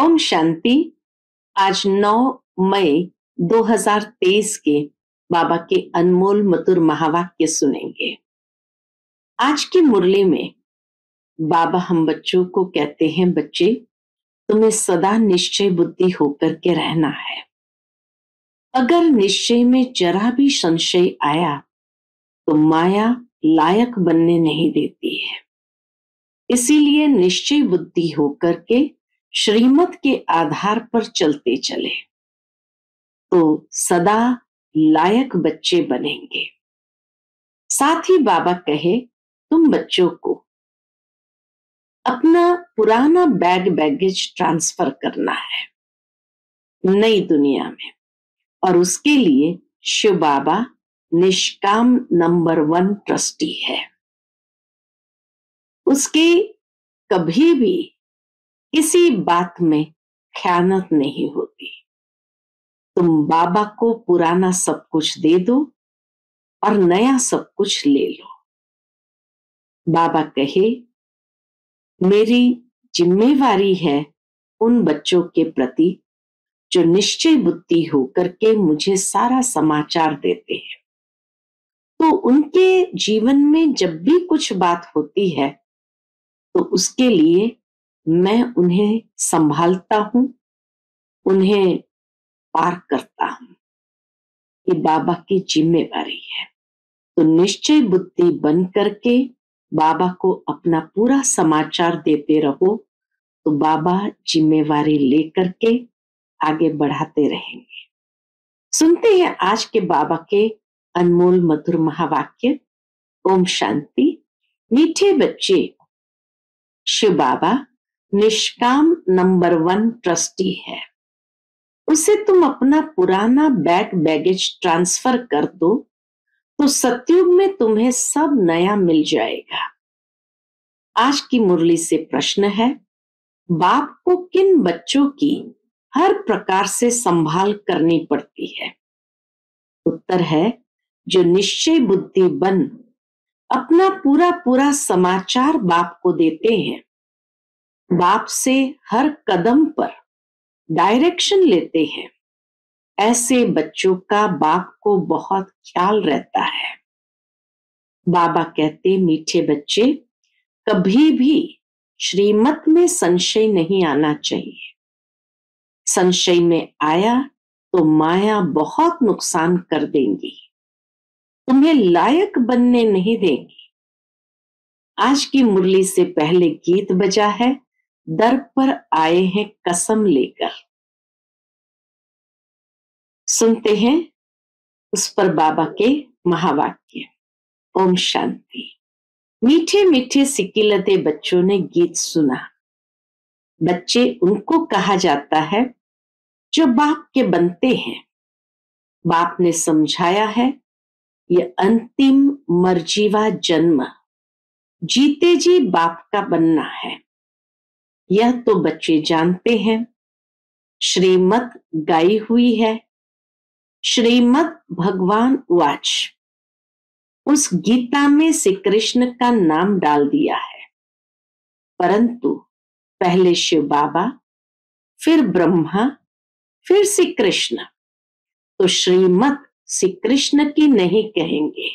ओम शांति। आज 9 मई 2023 के बाबा के अनमोल मधुर महावाक्य सुनेंगे। आज की मुरली में बाबा हम बच्चों को कहते हैं, बच्चे तुम्हें सदा निश्चय बुद्धि होकर के रहना है। अगर निश्चय में जरा भी संशय आया तो माया लायक बनने नहीं देती है। इसीलिए निश्चय बुद्धि होकर के श्रीमत के आधार पर चलते चले तो सदा लायक बच्चे बनेंगे। साथ ही बाबा कहे, तुम बच्चों को अपना पुराना बैगेज ट्रांसफर करना है नई दुनिया में, और उसके लिए शिव बाबा निष्काम नंबर 1 ट्रस्टी है। उसके कभी भी किसी बात में ख्यानत नहीं होती। तुम बाबा को पुराना सब कुछ दे दो और नया सब कुछ ले लो। बाबा कहे, मेरी जिम्मेवारी है उन बच्चों के प्रति जो निश्चय बुद्धि होकर के मुझे सारा समाचार देते हैं। तो उनके जीवन में जब भी कुछ बात होती है तो उसके लिए मैं उन्हें संभालता हूं, उन्हें पार करता हूं। ये बाबा की जिम्मेवारी है। तो निश्चय बुद्धि बन करके बाबा को अपना पूरा समाचार देते रहो तो बाबा जिम्मेवारी लेकर के आगे बढ़ाते रहेंगे। सुनते हैं आज के बाबा के अनमोल मधुर महावाक्य। ओम शांति। मीठे बच्चे, शिव बाबा निष्काम नंबर 1 ट्रस्टी है। उसे तुम अपना पुराना बैगेज ट्रांसफर कर दो तो सतयुग में तुम्हें सब नया मिल जाएगा। आज की मुरली से प्रश्न है, बाप को किन बच्चों की हर प्रकार से संभाल करनी पड़ती है? उत्तर है, जो निश्चय बुद्धि बन अपना पूरा समाचार बाप को देते हैं, बाप से हर कदम पर डायरेक्शन लेते हैं, ऐसे बच्चों का बाप को बहुत ख्याल रहता है। बाबा कहते, मीठे बच्चे, कभी भी श्रीमत में संशय नहीं आना चाहिए। संशय में आया तो माया बहुत नुकसान कर देंगी, तुम्हें लायक बनने नहीं देगी। आज की मुरली से पहले गीत बजा है, दर पर आए हैं कसम लेकर। सुनते हैं उस पर बाबा के महावाक्य। ओम शांति। मीठे मीठे सिकिलते बच्चों ने गीत सुना। बच्चे उनको कहा जाता है जो बाप के बनते हैं। बाप ने समझाया है, ये अंतिम मर्जीवा जन्म जीते जी बाप का बनना है। यह तो बच्चे जानते हैं। श्रीमत गाई हुई है, श्रीमत भगवान वाच। उस गीता में श्री कृष्ण का नाम डाल दिया है, परंतु पहले शिव बाबा, फिर ब्रह्मा, फिर श्री कृष्ण। तो श्रीमत श्री कृष्ण की नहीं कहेंगे,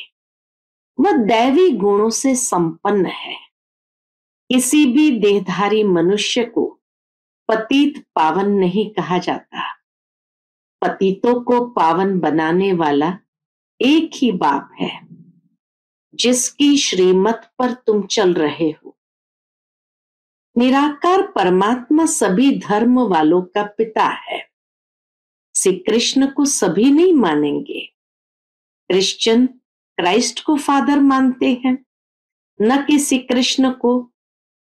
वह दैवी गुणों से संपन्न है। किसी भी देहधारी मनुष्य को पतित पावन नहीं कहा जाता। पतितों को पावन बनाने वाला एक ही बाप है जिसकी श्रीमत पर तुम चल रहे हो। निराकार परमात्मा सभी धर्म वालों का पिता है। श्री कृष्ण को सभी नहीं मानेंगे। क्रिश्चियन क्राइस्ट को फादर मानते हैं, न कि श्री कृष्ण को,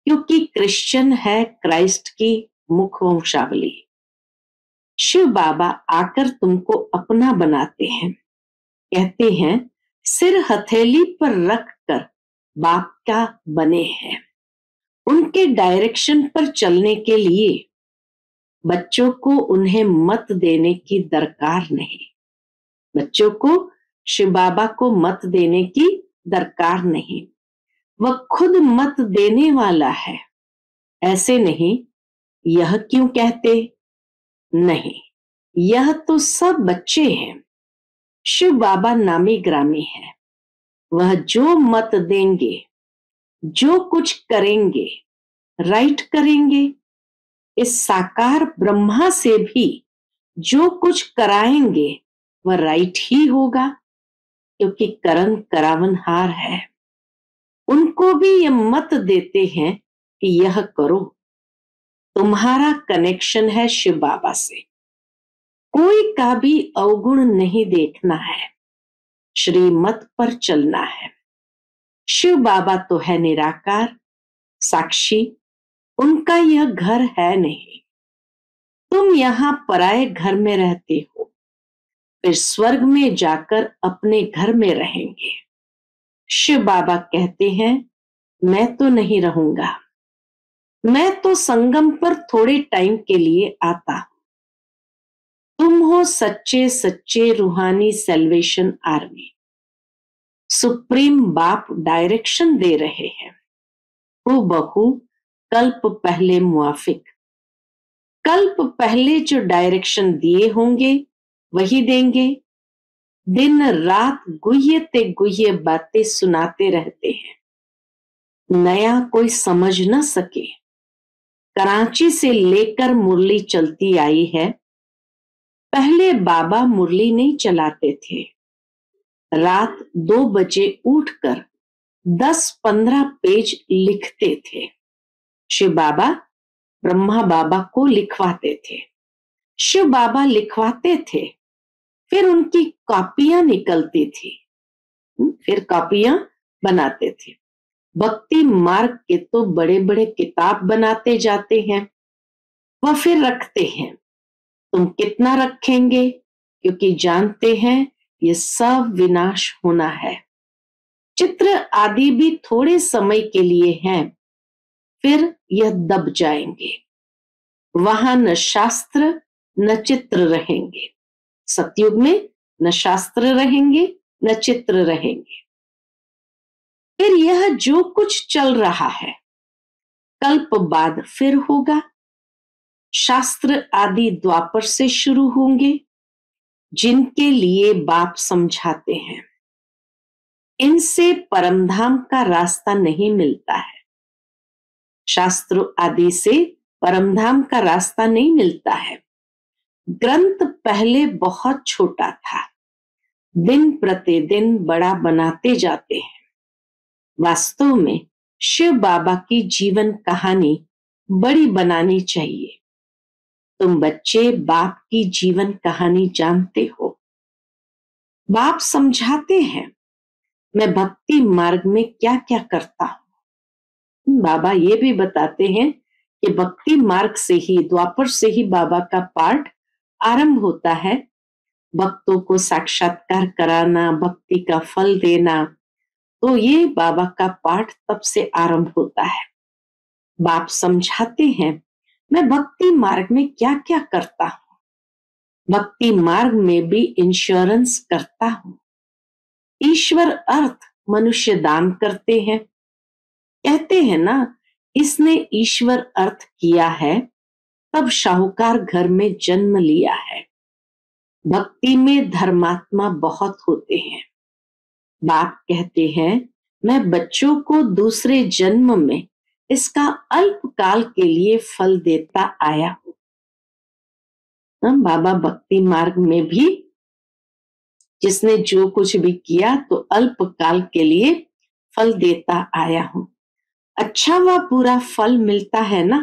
क्योंकि क्रिश्चियन है क्राइस्ट की मुख्य वंशावली। शिव बाबा आकर तुमको अपना बनाते हैं। कहते हैं, सिर हथेली पर रख कर बाप का बने हैं। उनके डायरेक्शन पर चलने के लिए बच्चों को उन्हें मत देने की दरकार नहीं। बच्चों को शिव बाबा को मत देने की दरकार नहीं। वह खुद मत देने वाला है। ऐसे नहीं यह क्यों कहते? नहीं, यह तो सब बच्चे हैं। शिव बाबा नामी ग्रामी है। वह जो मत देंगे, जो कुछ करेंगे, राइट करेंगे। इस साकार ब्रह्मा से भी जो कुछ कराएंगे वह राइट ही होगा, क्योंकि करण करावनहार है। उनको भी ये मत देते हैं कि यह करो। तुम्हारा कनेक्शन है शिव बाबा से। कोई का भी अवगुण नहीं देखना है, श्रीमत पर चलना है। शिव बाबा तो है निराकार साक्षी, उनका यह घर है नहीं। तुम यहाँ पराए घर में रहते हो, फिर स्वर्ग में जाकर अपने घर में रहेंगे। शिव बाबा कहते हैं, मैं तो नहीं रहूंगा, मैं तो संगम पर थोड़े टाइम के लिए आता हूं। तुम हो सच्चे सच्चे रूहानी सेल्वेशन आर्मी। सुप्रीम बाप डायरेक्शन दे रहे हैं, हुबहू कल्प पहले मुआफिक। कल्प पहले जो डायरेक्शन दिए होंगे वही देंगे। दिन रात गुह्य ते गुह्य बातें सुनाते रहते हैं, नया कोई समझ न सके। कराची से लेकर मुरली चलती आई है। पहले बाबा मुरली नहीं चलाते थे। रात 2 बजे उठकर 10-15 पेज लिखते थे। शिव बाबा ब्रह्मा बाबा को लिखवाते थे। शिव बाबा लिखवाते थे, फिर उनकी कॉपियां निकलती थी, फिर कॉपियां बनाते थे। भक्ति मार्ग के तो बड़े बड़े किताब बनाते जाते हैं, वह फिर रखते हैं। तुम कितना रखेंगे, क्योंकि जानते हैं ये सब विनाश होना है। चित्र आदि भी थोड़े समय के लिए हैं, फिर यह दब जाएंगे। वहां न शास्त्र न चित्र रहेंगे। सतयुग में न शास्त्र रहेंगे न चित्र रहेंगे। फिर यह जो कुछ चल रहा है कल्प बाद फिर होगा। शास्त्र आदि द्वापर से शुरू होंगे, जिनके लिए बाप समझाते हैं। इनसे परमधाम का रास्ता नहीं मिलता है। शास्त्र आदि से परमधाम का रास्ता नहीं मिलता है। ग्रंथ पहले बहुत छोटा था, दिन प्रतिदिन बड़ा बनाते जाते हैं। वास्तव में शिव बाबा की जीवन कहानी बड़ी बनानी चाहिए। तुम बच्चे बाप की जीवन कहानी जानते हो। बाप समझाते हैं, मैं भक्ति मार्ग में क्या क्या करता हूं। बाबा ये भी बताते हैं कि भक्ति मार्ग से ही, द्वापर से ही बाबा का पाठ आरंभ होता है। भक्तों को साक्षात्कार कराना, भक्ति का फल देना, तो ये बाबा का पाठ तब से आरंभ होता है। बाप समझाते हैं, मैं भक्ति मार्ग में क्या क्या करता हूं। भक्ति मार्ग में भी इंश्योरेंस करता हूं। ईश्वर अर्थ मनुष्य दान करते हैं। कहते हैं ना, इसने ईश्वर अर्थ किया है, तब शाहूकार घर में जन्म लिया है। भक्ति में धर्मात्मा बहुत होते हैं। बाप कहते हैं, मैं बच्चों को दूसरे जन्म में इसका अल्पकाल के लिए फल देता आया हूं। हम बाबा भक्ति मार्ग में भी जिसने जो कुछ भी किया तो अल्पकाल के लिए फल देता आया हूं। अच्छा व पूरा फल मिलता है ना।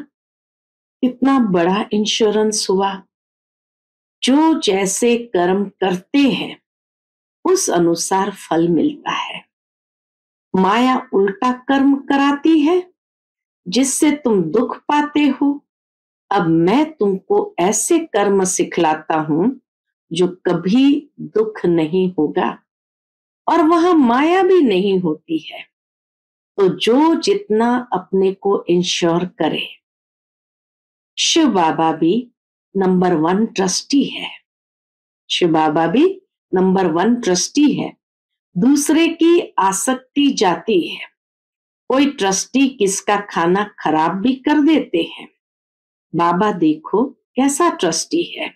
कितना बड़ा इंश्योरेंस हुआ। जो जैसे कर्म करते हैं उस अनुसार फल मिलता है। माया उल्टा कर्म कराती है, जिससे तुम दुख पाते हो। अब मैं तुमको ऐसे कर्म सिखलाता हूं जो कभी दुख नहीं होगा, और वहां माया भी नहीं होती है। तो जो जितना अपने को इंश्योर करे। शिव बाबा भी नंबर 1 ट्रस्टी है। शिव बाबा भी नंबर 1 ट्रस्टी है। दूसरे की आसक्ति जाती है। कोई ट्रस्टी किसका खाना खराब भी कर देते हैं। बाबा देखो कैसा ट्रस्टी है,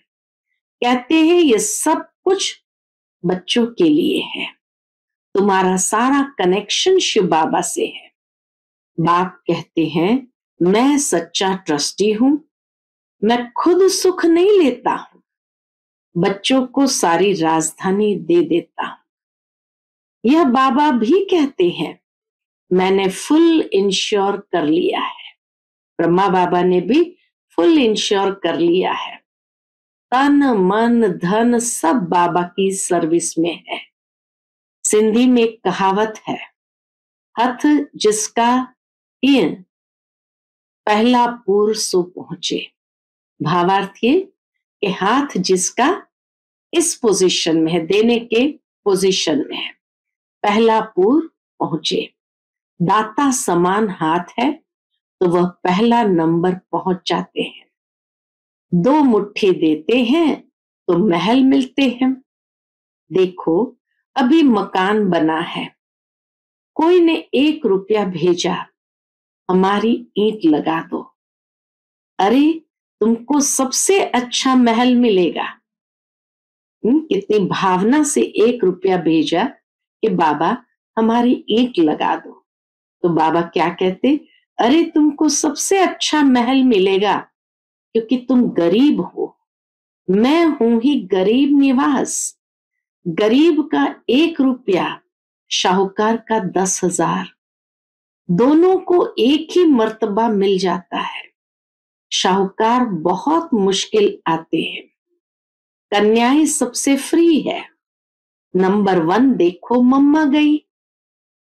कहते हैं ये सब कुछ बच्चों के लिए है, तुम्हारा सारा कनेक्शन शिव बाबा से है। बाप कहते हैं मैं सच्चा ट्रस्टी हूं, मैं खुद सुख नहीं लेता हूं, बच्चों को सारी राजधानी दे देता हूं। यह बाबा भी कहते हैं मैंने फुल इंश्योर कर लिया है, ब्रह्मा बाबा ने भी फुल इंश्योर कर लिया है, तन मन धन सब बाबा की सर्विस में है। सिंधी में एक कहावत है, हथ जिसका तीन पहला पूर सो पहुंचे, भावार्थ ये कि हाथ जिसका इस पोजीशन में है, देने के पोजीशन में है, पहला पूर पहुंचे। दाता समान हाथ है तो वह पहला नंबर पहुंच जाते हैं। दो मुट्ठी देते हैं तो महल मिलते हैं। देखो अभी मकान बना है, कोई ने 1 रुपया भेजा, हमारी ईंट लगा दो, अरे तुमको सबसे अच्छा महल मिलेगा। कितनी भावना से 1 रुपया भेजा कि बाबा हमारी ईंट लगा दो, तो बाबा क्या कहते, अरे तुमको सबसे अच्छा महल मिलेगा क्योंकि तुम गरीब हो, मैं हूं ही गरीब निवास। गरीब का 1 रुपया, शाहूकार का 10,000, दोनों को एक ही मर्तबा मिल जाता है। शाहूकार बहुत मुश्किल आते हैं, कन्याएं सबसे फ्री है। नंबर 1 देखो मम्मा गई,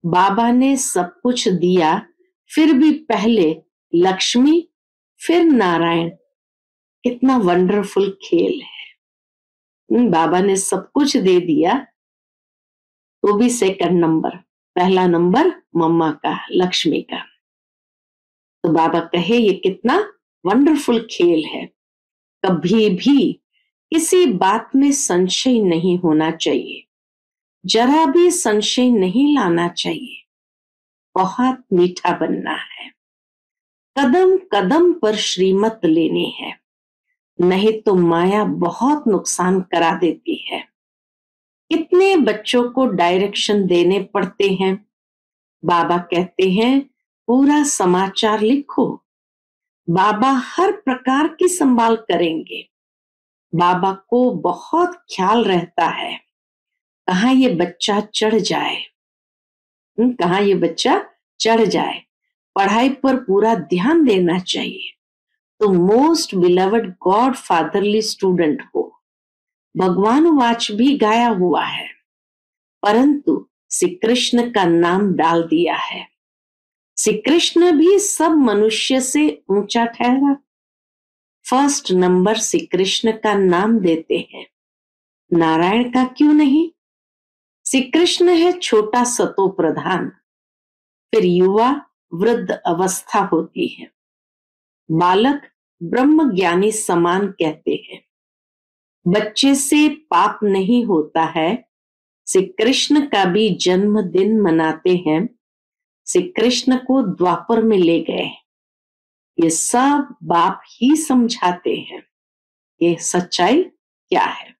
बाबा ने सब कुछ दिया फिर भी पहले लक्ष्मी फिर नारायण, कितना वंडरफुल खेल है। बाबा ने सब कुछ दे दिया तो भी सेकंड नंबर, पहला नंबर मम्मा का, लक्ष्मी का। तो बाबा कहे ये कितना वंडरफुल खेल है। कभी भी किसी बात में संशय नहीं होना चाहिए, जरा भी संशय नहीं लाना चाहिए, बहुत मीठा बनना है। कदम कदम पर श्रीमत लेनी है, नहीं तो माया बहुत नुकसान करा देती है। कितने बच्चों को डायरेक्शन देने पड़ते हैं। बाबा कहते हैं पूरा समाचार लिखो, बाबा हर प्रकार की संभाल करेंगे। बाबा को बहुत ख्याल रहता है, कहाँ ये बच्चा चढ़ जाए, कहाँ ये बच्चा चढ़ जाए। पढ़ाई पर पूरा ध्यान देना चाहिए। तो most beloved god fatherly student हो। भगवान वाच भी गाया हुआ है, परंतु श्री कृष्ण का नाम डाल दिया है। श्री कृष्ण भी सब मनुष्य से ऊंचा ठहरा। फर्स्ट नंबर श्री कृष्ण का नाम देते हैं, नारायण का क्यों नहीं। श्री कृष्ण है छोटा सतो प्रधान, फिर युवा वृद्ध अवस्था होती है, बालक ब्रह्म ज्ञानी समान कहते हैं। बच्चे से पाप नहीं होता है। श्री कृष्ण का भी जन्मदिन मनाते हैं, श्री कृष्ण को द्वापर में ले गए। ये सब बाप ही समझाते हैं, ये सच्चाई क्या है।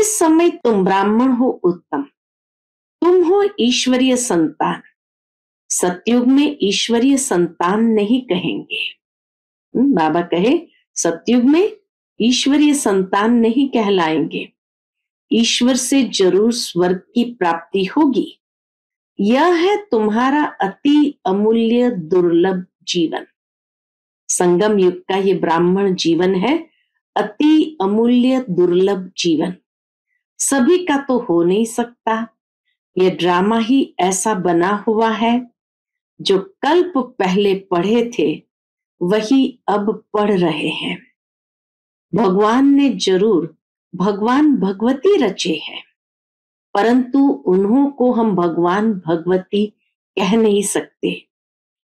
इस समय तुम ब्राह्मण हो उत्तम, तुम हो ईश्वरीय संतान। सतयुग में ईश्वरीय संतान नहीं कहेंगे। बाबा कहे सतयुग में ईश्वरीय संतान नहीं कहलाएंगे। ईश्वर से जरूर स्वर्ग की प्राप्ति होगी। यह है तुम्हारा अति अमूल्य दुर्लभ जीवन। संगम युग का ये ब्राह्मण जीवन है, अति अमूल्य दुर्लभ जीवन। सभी का तो हो नहीं सकता। यह ड्रामा ही ऐसा बना हुआ है। जो कल्प पहले पढ़े थे वही अब पढ़ रहे हैं। भगवान ने जरूर भगवान भगवती रचे हैं, परंतु उन्हों को हम भगवान भगवती कह नहीं सकते,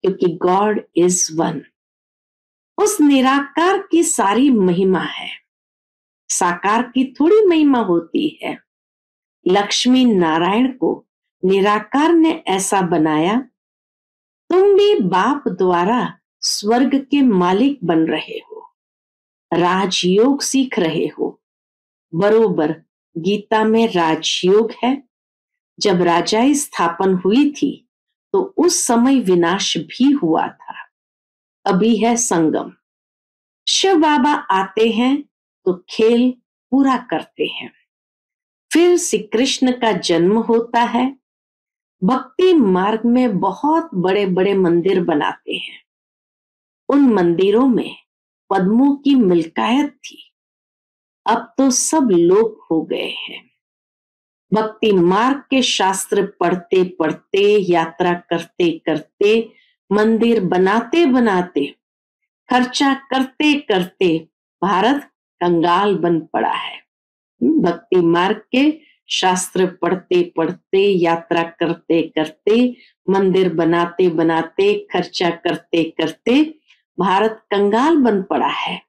क्योंकि गॉड इज वन। उस निराकार की सारी महिमा है, साकार की थोड़ी महिमा होती है। लक्ष्मी नारायण को निराकार ने ऐसा बनाया। तुम भी बाप द्वारा स्वर्ग के मालिक बन रहे हो, राजयोग सीख रहे हो। बरोबर गीता में राजयोग है। जब राजाई स्थापन हुई थी तो उस समय विनाश भी हुआ था, अभी है संगम। शिव बाबा आते हैं तो खेल पूरा करते हैं। फिर श्री कृष्ण का जन्म होता है। भक्ति मार्ग में बहुत बड़े बड़े मंदिर बनाते हैं। उन मंदिरों में पद्मों की मिल्कायत थी, अब तो सब लोप हो गए हैं। भक्ति मार्ग के शास्त्र पढ़ते पढ़ते, यात्रा करते करते, मंदिर बनाते बनाते, खर्चा करते करते भारत कंगाल बन पड़ा है। भक्ति मार्ग के शास्त्र पढ़ते पढ़ते, यात्रा करते करते, मंदिर बनाते बनाते, खर्चा करते करते भारत कंगाल बन पड़ा है।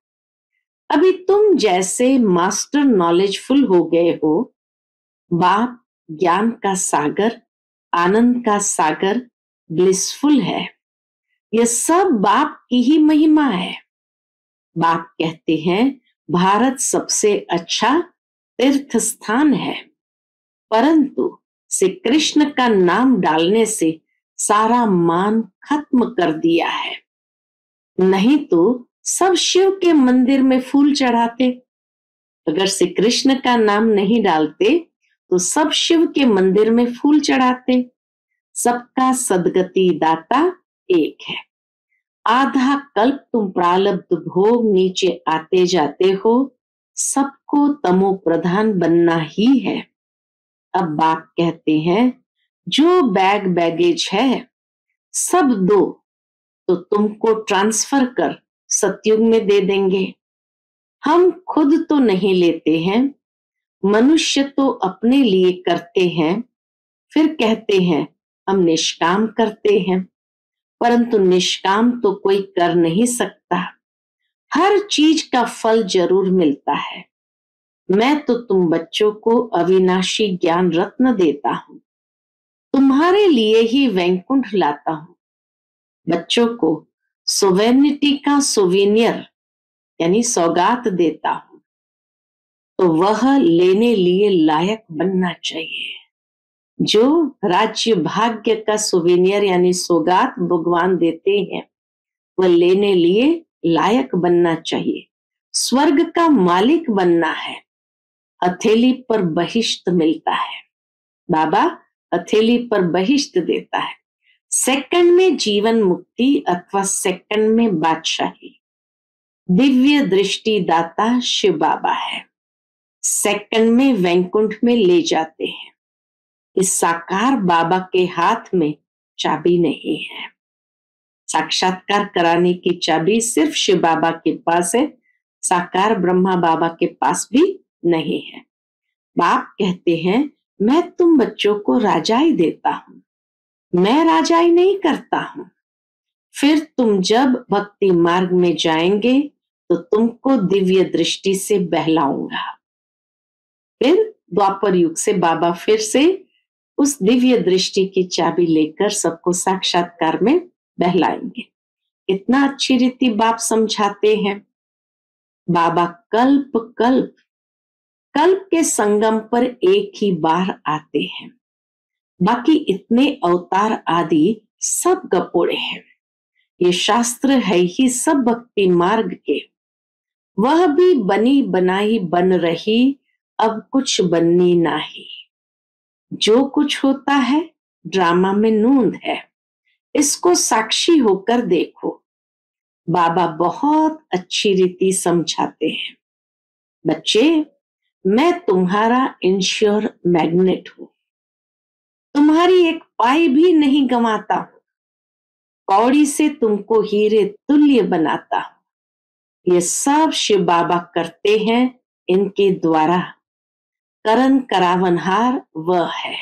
अभी तुम जैसे मास्टर नॉलेजफुल हो गए हो। बाप ज्ञान का सागर, आनंद का सागर, ब्लिसफुल है। यह सब बाप की ही महिमा है। बाप कहते हैं भारत सबसे अच्छा तीर्थ स्थान है, परंतु श्री कृष्ण का नाम डालने से सारा मान खत्म कर दिया है। नहीं तो सब शिव के मंदिर में फूल चढ़ाते। अगर श्री कृष्ण का नाम नहीं डालते तो सब शिव के मंदिर में फूल चढ़ाते। सबका सदगति दाता एक है। आधा कल्प तुम प्रालब्ध भोग नीचे आते जाते हो। सबको तमो प्रधान बनना ही है। अब बाप कहते हैं जो बैग बैगेज है सब दो, तो तुमको ट्रांसफर कर सतयुग में दे देंगे। हम खुद तो नहीं लेते हैं, मनुष्य तो अपने लिए करते हैं। फिर कहते हैं हम निष्काम करते हैं, परंतु निष्काम तो कोई कर नहीं सकता। हर चीज का फल जरूर मिलता है। मैं तो तुम बच्चों को अविनाशी ज्ञान रत्न देता हूँ, तुम्हारे लिए ही वैकुंठ लाता हूँ। बच्चों को सोवेनिटी का सोविनियर यानी सौगात देता हूँ, तो वह लेने लिए लायक बनना चाहिए। जो राज्य भाग्य का सुवेनियर यानी सौगात भगवान देते हैं, वह लेने लिए लायक बनना चाहिए। स्वर्ग का मालिक बनना है। हथेली पर बहिष्ट मिलता है, बाबा हथेली पर बहिष्ट देता है। सेकंड में जीवन मुक्ति अथवा सेकंड में बादशाही दिव्य दृष्टि दाता शिव बाबा है। सेकंड में वैकुंठ में ले जाते हैं। इस साकार बाबा के हाथ में चाबी नहीं है। साक्षात्कार कराने की चाबी सिर्फ शिव बाबा के पास है, साकार ब्रह्मा बाबा के पास भी नहीं है। बाप कहते हैं मैं तुम बच्चों को राजाई देता हूं, मैं राजाई नहीं करता हूं। फिर तुम जब भक्ति मार्ग में जाएंगे तो तुमको दिव्य दृष्टि से बहलाऊंगा। फिर द्वापर युग से बाबा फिर से उस दिव्य दृष्टि की चाबी लेकर सबको साक्षात्कार में बहलाएंगे। इतना अच्छी रीति बाप समझाते हैं। बाबा कल्प कल्प कल्प के संगम पर एक ही बार आते हैं। बाकी इतने अवतार आदि सब गपोड़े हैं। ये शास्त्र है ही सब भक्ति मार्ग के। वह भी बनी बनाई बन रही, अब कुछ बननी नहीं। जो कुछ होता है ड्रामा में नूंद है। इसको साक्षी होकर देखो। बाबा बहुत अच्छी रीति समझाते हैं। बच्चे, मैं तुम्हारा इंश्योर मैग्नेट हूं, तुम्हारी एक पाई भी नहीं गंवाता हूं। कौड़ी से तुमको हीरे तुल्य बनाता हूं। ये सब शिव बाबा करते हैं इनके द्वारा। करण करावनहार वह है,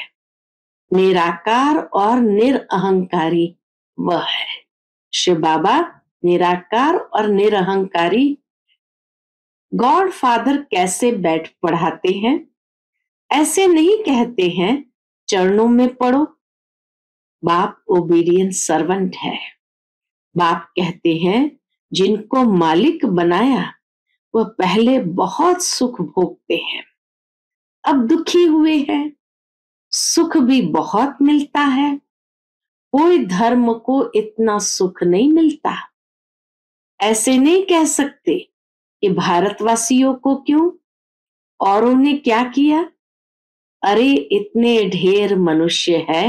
निराकार और निरअहंकारी वह है। शिव बाबा निराकार और निरअहंकारी। गॉड फादर कैसे बैठ पढ़ाते हैं? ऐसे नहीं कहते हैं चरणों में पढ़ो। बाप ओबीडियंट सर्वेंट है। बाप कहते हैं जिनको मालिक बनाया वह पहले बहुत सुख भोगते हैं, अब दुखी हुए हैं, सुख भी बहुत मिलता है, कोई धर्म को इतना सुख नहीं मिलता। ऐसे नहीं कह सकते कि भारतवासियों को क्यों, औरों ने क्या किया। अरे इतने ढेर मनुष्य है,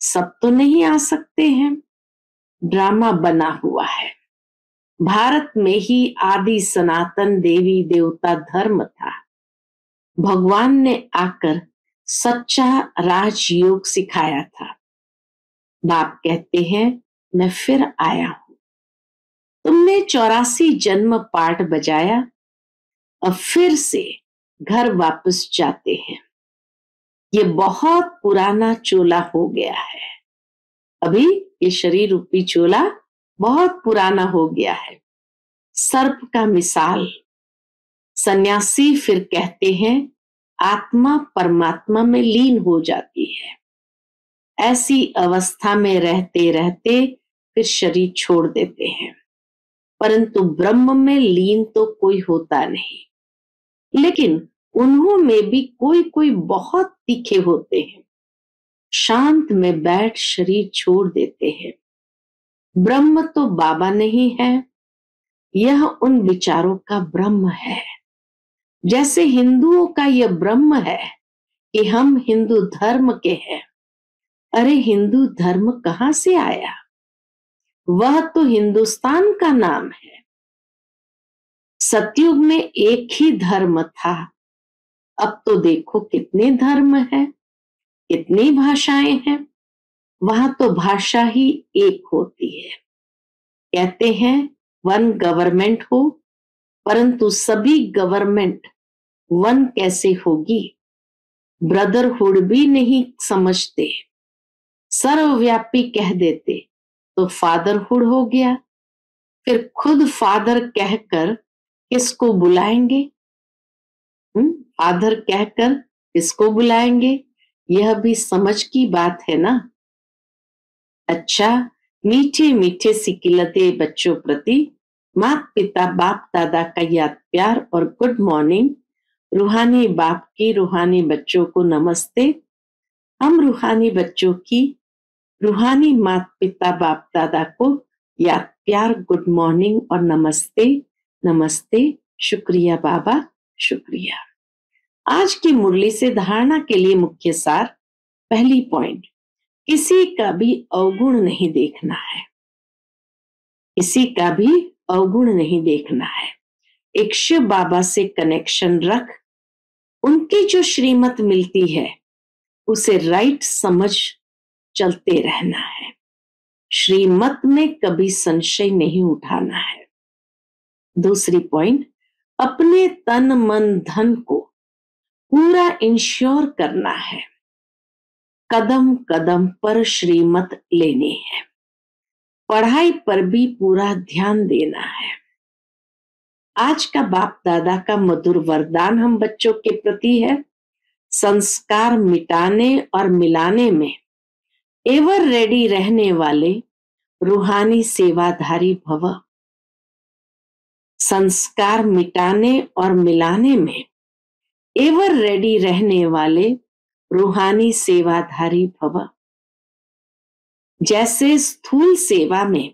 सब तो नहीं आ सकते हैं। ड्रामा बना हुआ है। भारत में ही आदि सनातन देवी देवता धर्म था। भगवान ने आकर सच्चा राजयोग सिखाया था। बाप कहते हैं मैं फिर आया हूं। तुमने 84 जन्म पाठ बजाया, अब फिर से घर वापस जाते हैं। ये बहुत पुराना चोला हो गया है, अभी ये शरीर रूपी चोला बहुत पुराना हो गया है। सर्प का मिसाल। सन्यासी फिर कहते हैं आत्मा परमात्मा में लीन हो जाती है। ऐसी अवस्था में रहते रहते फिर शरीर छोड़ देते हैं, परंतु ब्रह्म में लीन तो कोई होता नहीं। लेकिन उन्हों में भी कोई कोई बहुत तीखे होते हैं, शांत में बैठ शरीर छोड़ देते हैं। ब्रह्म तो बाबा नहीं है, यह उन विचारों का ब्रह्म है। जैसे हिंदुओं का यह ब्रह्म है कि हम हिंदू धर्म के हैं। अरे हिंदू धर्म कहाँ से आया? वह तो हिंदुस्तान का नाम है। सतयुग में एक ही धर्म था, अब तो देखो कितने धर्म हैं, कितनी भाषाएं हैं। वहां तो भाषा ही एक होती है। कहते हैं वन गवर्नमेंट हो, परंतु सभी गवर्नमेंट वन कैसे होगी? ब्रदरहुड भी नहीं समझते, सर्वव्यापी कह देते तो फादरहुड हो गया। फिर खुद फादर कहकर किसको बुलाएंगे? फादर कहकर किसको बुलाएंगे? यह भी समझ की बात है ना। अच्छा, मीठे मीठे सिकिलते बच्चों प्रति माता पिता बाप दादा का याद प्यार और गुड मॉर्निंग। रूहानी बाप की रूहानी बच्चों को नमस्ते। हम रूहानी बच्चों की रूहानी माता पिता बाप दादा को याद प्यार, गुड मॉर्निंग और नमस्ते। नमस्ते, शुक्रिया बाबा, शुक्रिया। आज की मुरली से धारणा के लिए मुख्य सार। पहली पॉइंट, किसी का भी अवगुण नहीं देखना है, किसी का भी अवगुण नहीं देखना है। एक शिव बाबा से कनेक्शन रख, उनकी जो श्रीमत मिलती है उसे राइट समझ चलते रहना है। श्रीमत में कभी संशय नहीं उठाना है। दूसरी पॉइंट, अपने तन मन धन को पूरा इंश्योर करना है। कदम कदम पर श्रीमत लेनी है, पढ़ाई पर भी पूरा ध्यान देना है। आज का बाप दादा का मधुर वरदान हम बच्चों के प्रति है, संस्कार मिटाने और मिलाने में एवर रेडी रहने वाले रूहानी सेवाधारी भव। संस्कार मिटाने और मिलाने में एवर रेडी रहने वाले रूहानी सेवाधारी भव। जैसे स्थूल सेवा में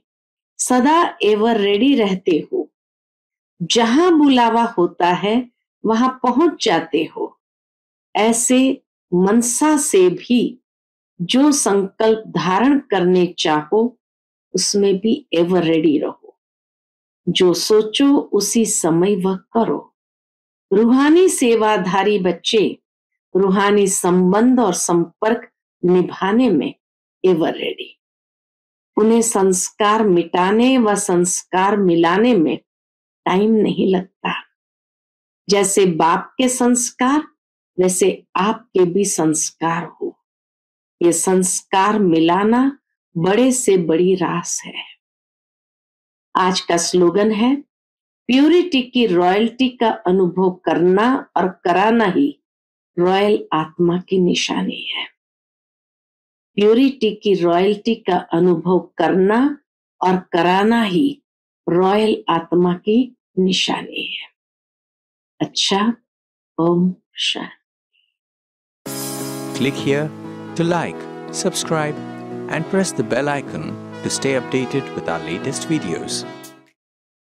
सदा एवर रेडी रहते हो, जहां बुलावा होता है वहां पहुंच जाते हो, ऐसे मनसा से भी जो संकल्प धारण करने चाहो उसमें भी एवर रेडी रहो। जो सोचो उसी समय वह करो। रूहानी सेवाधारी बच्चे रूहानी संबंध और संपर्क निभाने में एवर रेडी, उन्हें संस्कार मिटाने व संस्कार मिलाने में टाइम नहीं लगता। जैसे बाप के संस्कार वैसे आपके भी संस्कार हो। ये संस्कार मिलाना बड़े से बड़ी रास है। आज का स्लोगन है प्योरिटी की रॉयल्टी का अनुभव करना और कराना ही रॉयल आत्मा की निशानी है। प्योरिटी की रॉयल्टी का अनुभव करना और कराना ही रॉयल आत्मा की निशानी है। अच्छा, Om Shanti. Click here to like, subscribe and press the bell icon to stay updated with our latest videos.